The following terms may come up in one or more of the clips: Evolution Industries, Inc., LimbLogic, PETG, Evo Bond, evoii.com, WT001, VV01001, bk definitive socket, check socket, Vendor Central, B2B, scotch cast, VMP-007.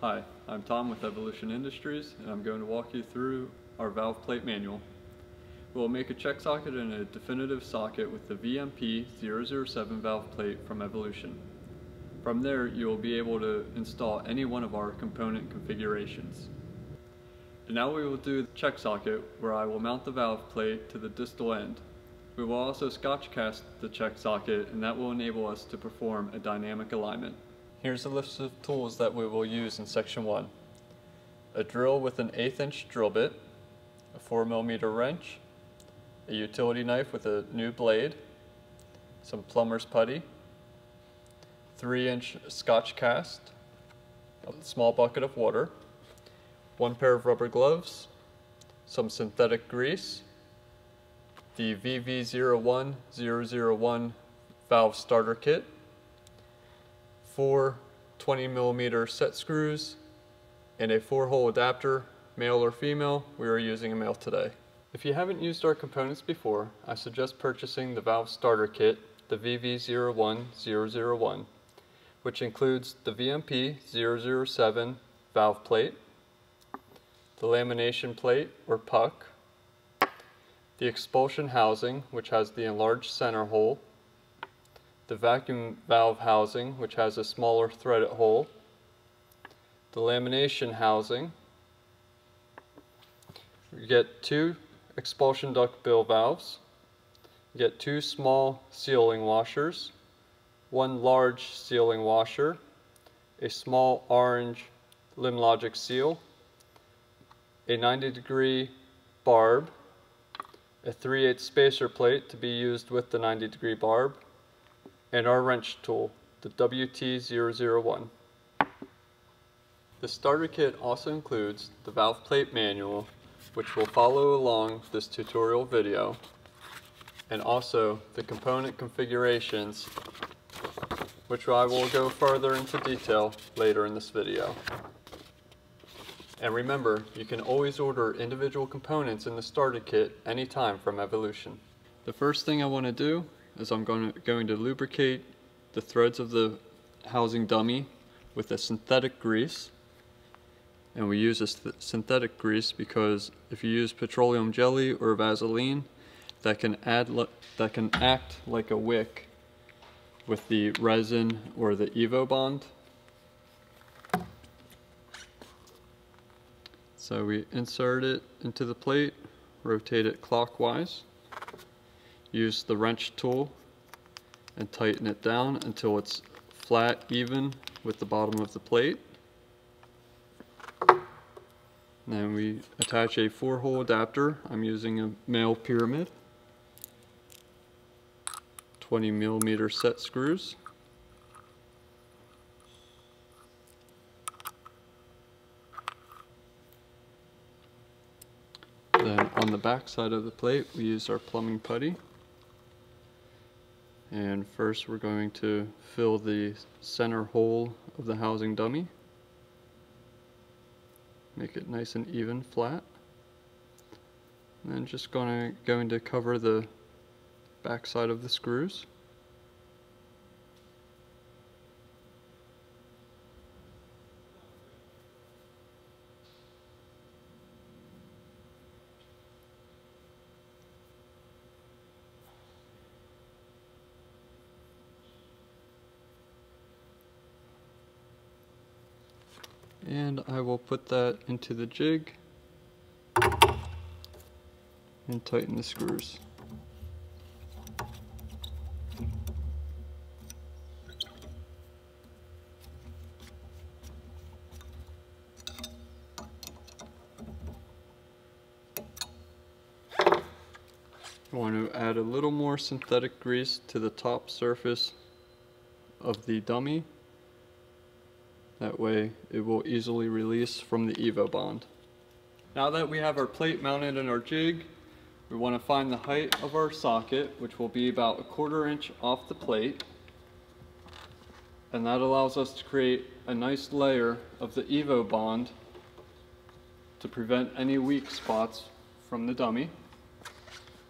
Hi, I'm Tom with Evolution Industries, and I'm going to walk you through our valve plate manual. We'll make a check socket and a definitive socket with the VMP-007 valve plate from Evolution. From there, you will be able to install any one of our component configurations. And now we will do the check socket, where I will mount the valve plate to the distal end. We will also scotch cast the check socket, and that will enable us to perform a dynamic alignment. Here's a list of tools that we will use in section 1. A drill with an 1/8 inch drill bit, a 4mm wrench, a utility knife with a new blade, some plumber's putty, 3-inch scotch cast, a small bucket of water, one pair of rubber gloves, some synthetic grease, the VV01001 valve starter kit, 4 20mm set screws, and a 4-hole adapter, male or female. We are using a male today. If you haven't used our components before, I suggest purchasing the valve starter kit, the VV01001, which includes the VMP-007 valve plate, the lamination plate or puck, the expulsion housing, which has the enlarged center hole, the vacuum valve housing, which has a smaller threaded hole, the lamination housing. You get 2 expulsion duct bill valves, you get 2 small sealing washers, 1 large sealing washer, a small orange LimbLogic seal, a 90-degree barb, a 3/8 spacer plate to be used with the 90-degree barb, and our wrench tool, the WT001. The starter kit also includes the valve plate manual, which will follow along this tutorial video, and also the component configurations, which I will go further into detail later in this video. And remember, you can always order individual components in the starter kit anytime from Evolution. The first thing I want to do is I'm going to lubricate the threads of the housing dummy with a synthetic grease. And we use this synthetic grease because if you use petroleum jelly or Vaseline, that can act like a wick with the resin or the Evo Bond. So we insert it into the plate, rotate it clockwise, use the wrench tool and tighten it down until it's flat, even with the bottom of the plate. And then we attach a 4-hole adapter. I'm using a male pyramid, 20mm set screws, then on the back side of the plate we use our plumbing putty. And first we're going to fill the center hole of the housing dummy. Make it nice and even, flat. And then just going to cover the back side of the screws. And I will put that into the jig and tighten the screws. I want to add a little more synthetic grease to the top surface of the dummy. That way it will easily release from the Evo Bond. Now that we have our plate mounted in our jig, we want to find the height of our socket, which will be about 1/4 inch off the plate. And that allows us to create a nice layer of the Evo Bond to prevent any weak spots from the dummy.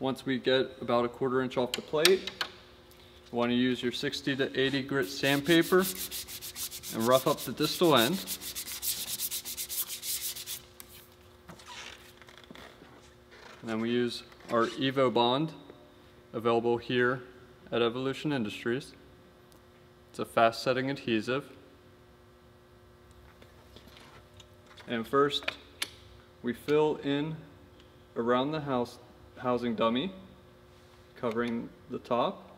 Once we get about 1/4 inch off the plate, you want to use your 60 to 80 grit sandpaper and rough up the distal end. And then we use our Evo Bond, available here at Evolution Industries. It's a fast setting adhesive. And first, we fill in around the housing dummy, covering the top,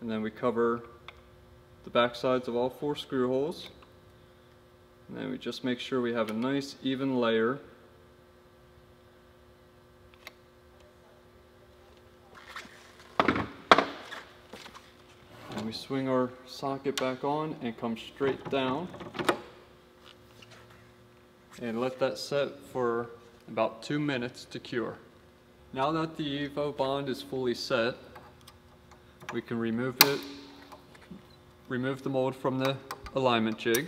and then we cover the back sides of all four screw holes. And then we just make sure we have a nice even layer. And we swing our socket back on and come straight down. And let that set for about 2 minutes to cure. Now that the Evo Bond is fully set, we can remove the mold from the alignment jig.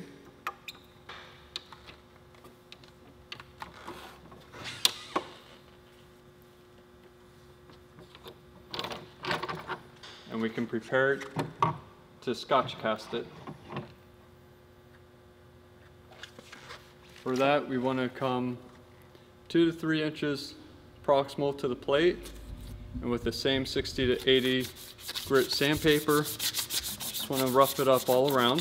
And we can prepare it to scotch cast it. For that, we want to come 2 to 3 inches proximal to the plate, and with the same 60 to 80 grit sandpaper, just want to rough it up all around.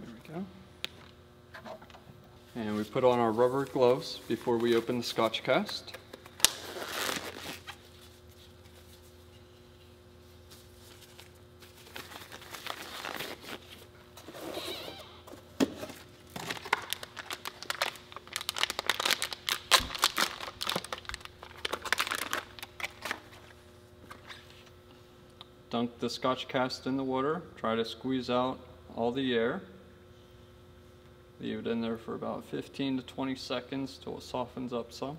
There we go. And we put on our rubber gloves before we open the scotch cast. Dunk the scotch cast in the water, try to squeeze out all the air. Leave it in there for about 15 to 20 seconds till it softens up some.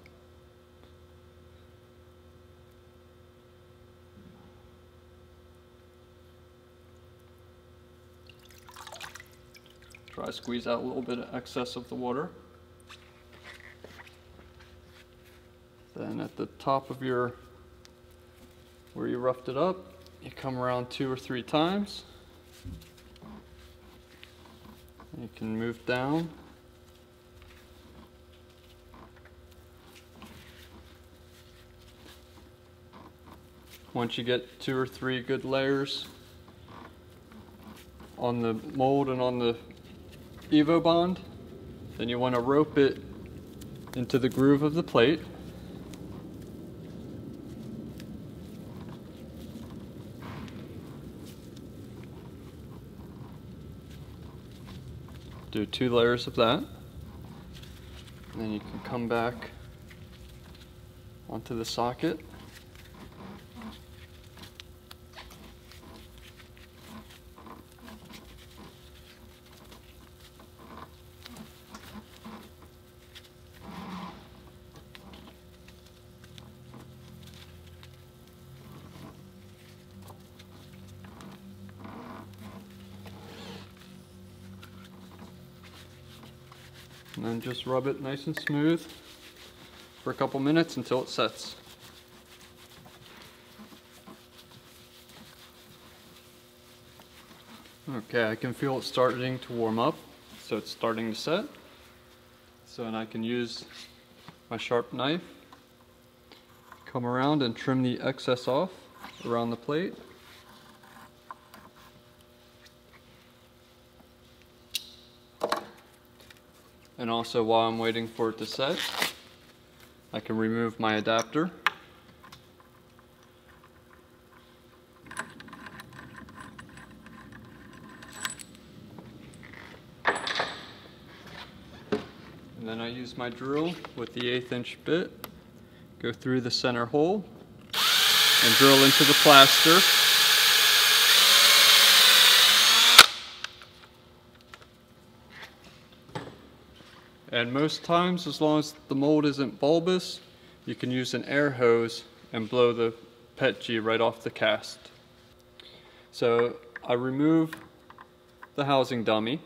Try to squeeze out a little bit of excess of the water. Then at the top of your, where you roughed it up, you come around 2 or 3 times. You can move down. Once you get 2 or 3 good layers on the mold and on the Evo Bond, then you want to rope it into the groove of the plate. Do 2 layers of that, and then you can come back onto the socket. And then just rub it nice and smooth for a couple minutes until it sets. Okay, I can feel it starting to warm up, so it's starting to set. So, and I can use my sharp knife, come around and trim the excess off around the plate. And also, while I'm waiting for it to set, I can remove my adapter. And then I use my drill with the 1/8 inch bit, go through the center hole, and drill into the plaster. And most times, as long as the mold isn't bulbous, you can use an air hose and blow the PETG right off the cast. So I remove the housing dummy.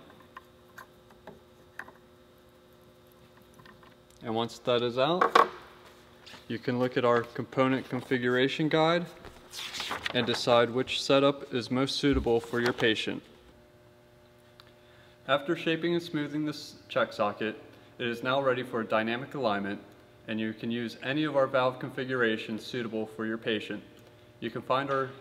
And once that is out, you can look at our component configuration guide and decide which setup is most suitable for your patient. After shaping and smoothing this check socket, it is now ready for dynamic alignment, and you can use any of our valve configurations suitable for your patient. You can find our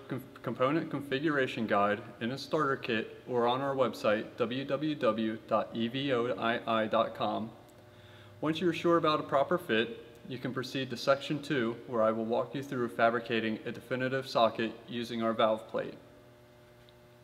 component configuration guide in a starter kit or on our website, www.evoii.com. Once you're sure about a proper fit, you can proceed to section 2, where I will walk you through fabricating a definitive socket using our valve plate.